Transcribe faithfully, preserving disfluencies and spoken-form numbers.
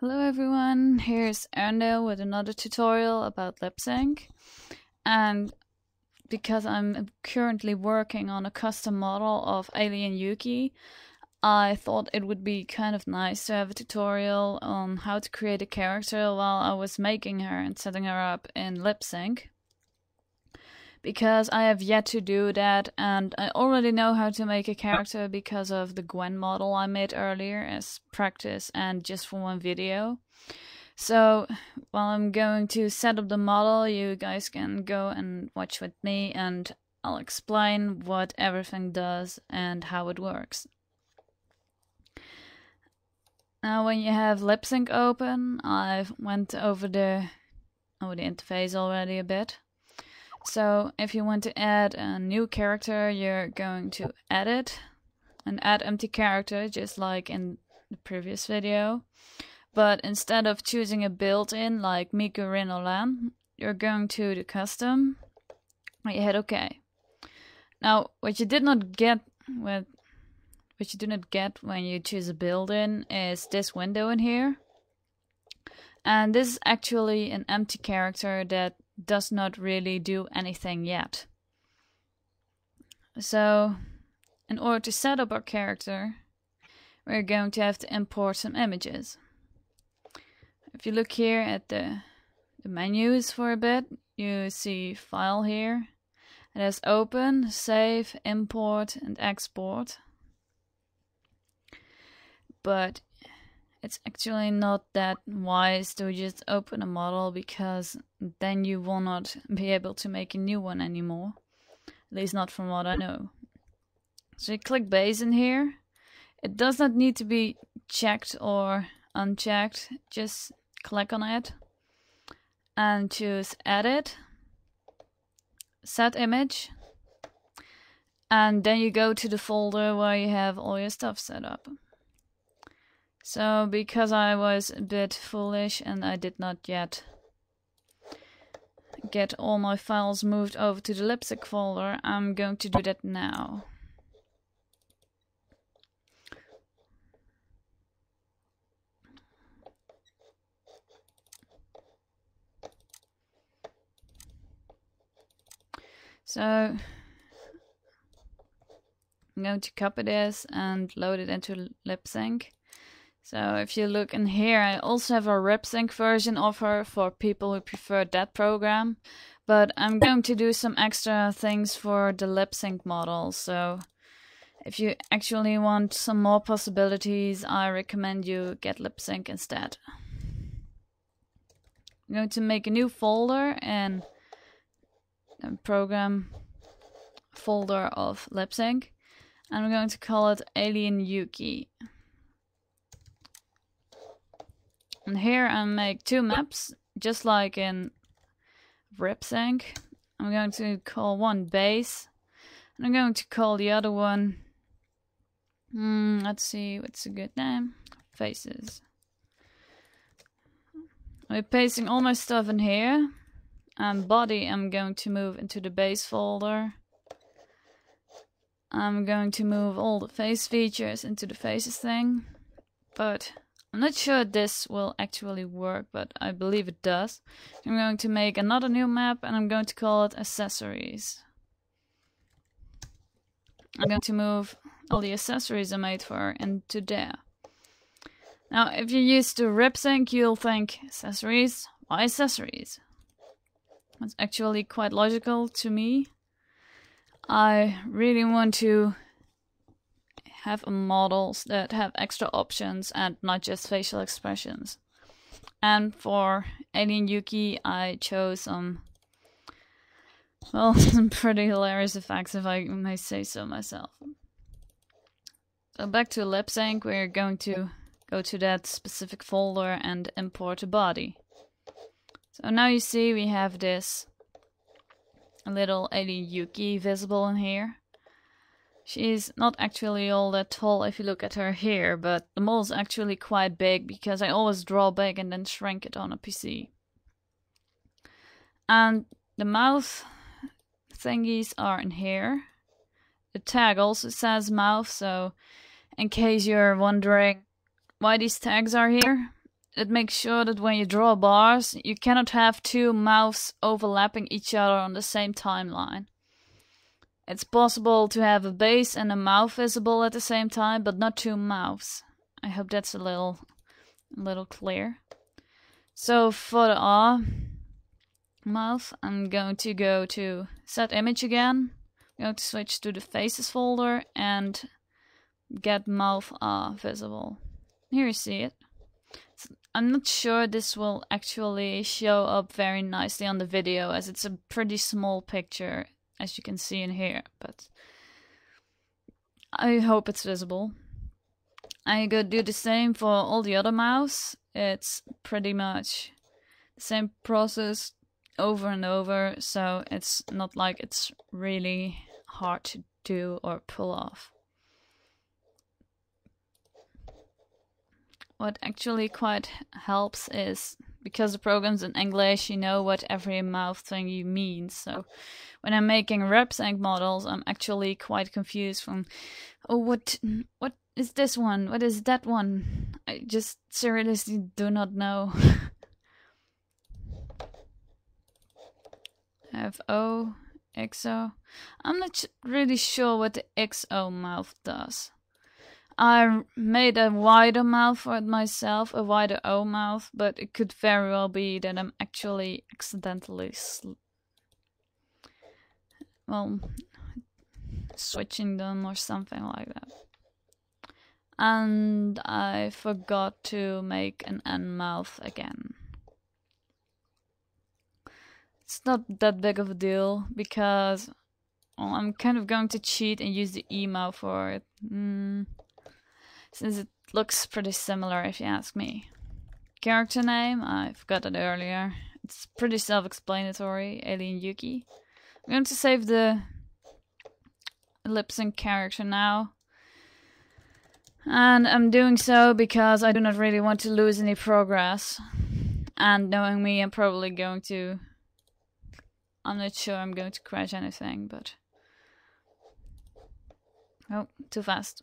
Hello everyone, here's Aerendyll with another tutorial about lip sync. And because I'm currently working on a custom model of Alien Yuki, I thought it would be kind of nice to have a tutorial on how to create a character while I was making her and setting her up in lip sync. Because I have yet to do that, and I already know how to make a character because of the Gwen model I made earlier as practice and just for one video. So while I'm going to set up the model, you guys can go and watch with me and I'll explain what everything does and how it works. Now when you have Lip Sync open, I've went over the, oh, the interface already a bit. So if you want to add a new character, you're going to edit and add empty character, just like in the previous video. But instead of choosing a built-in like Miku Rinolan, you're going to the custom and you hit OK. Now what you did not get with what you do not get when you choose a built-in is this window in here. And this is actually an empty character that does not really do anything yet. So in order to set up our character, we're going to have to import some images. If you look here at the, the menus for a bit, you see file here. It has open, save, import and export. But it's actually not that wise to just open a model, because then you will not be able to make a new one anymore. At least not from what I know. So you click base in here. It does not need to be checked or unchecked. Just click on it and choose edit, set image, and then you go to the folder where you have all your stuff set up. So, because I was a bit foolish and I did not yet get all my files moved over to the Lip Sync folder, I'm going to do that now. So, I'm going to copy this and load it into Lip Sync. So if you look in here, I also have a lip sync version of her for people who prefer that program. But I'm going to do some extra things for the lip sync model. So if you actually want some more possibilities, I recommend you get Lip Sync instead. I'm going to make a new folder and a program folder of Lip Sync. And I'm going to call it Alien Yuki. And here I make two maps, just like in Lip Sync. I'm going to call one base, and I'm going to call the other one, mm, let's see, what's a good name? Faces. We're pasting all my stuff in here, and body I'm going to move into the base folder. I'm going to move all the face features into the faces thing, but I'm not sure this will actually work, but I believe it does. I'm going to make another new map and I'm going to call it accessories. I'm going to move all the accessories I made for her into there. Now if you're used to Lip Sync, you'll think, accessories? Why accessories? That's actually quite logical to me. I really want to have models that have extra options and not just facial expressions. And for Alien Yuki, I chose some, well, some pretty hilarious effects, if I may say so myself. So back to Lip Sync, we're going to go to that specific folder and import a body. So now you see we have this little Alien Yuki visible in here. She's not actually all that tall if you look at her here, but the model's actually quite big because I always draw big and then shrink it on a P C. And the mouth thingies are in here. The tag also says mouth, so in case you're wondering why these tags are here, it makes sure that when you draw bars, you cannot have two mouths overlapping each other on the same timeline. It's possible to have a base and a mouth visible at the same time, but not two mouths. I hope that's a little, a little clear. So for the R mouth, I'm going to go to set image again. I'm going to switch to the faces folder and get mouth R visible. Here you see it. I'm not sure this will actually show up very nicely on the video, as it's a pretty small picture, as you can see in here, but I hope it's visible. I go do the same for all the other mouths. It's pretty much the same process over and over, so it's not like it's really hard to do or pull off. What actually quite helps is, because the program's in English, you know what every mouth thing you mean. So when I'm making Lip Sync models, I'm actually quite confused from, oh, what what is this one? What is that one? I just seriously do not know. F O, X O. I'm not really sure what the X O mouth does. I made a wider mouth for it myself, a wider O mouth, but it could very well be that I'm actually accidentally sl well, switching them or something like that. And I forgot to make an N mouth again. It's not that big of a deal, because well, I'm kind of going to cheat and use the E mouth for it. Mm. Since it looks pretty similar, if you ask me. Character name, I forgot it earlier. It's pretty self-explanatory, Alien Yuki. I'm going to save the Lip Sync character now. And I'm doing so because I do not really want to lose any progress. And knowing me, I'm probably going to... I'm not sure I'm going to crash anything, but... Oh, too fast.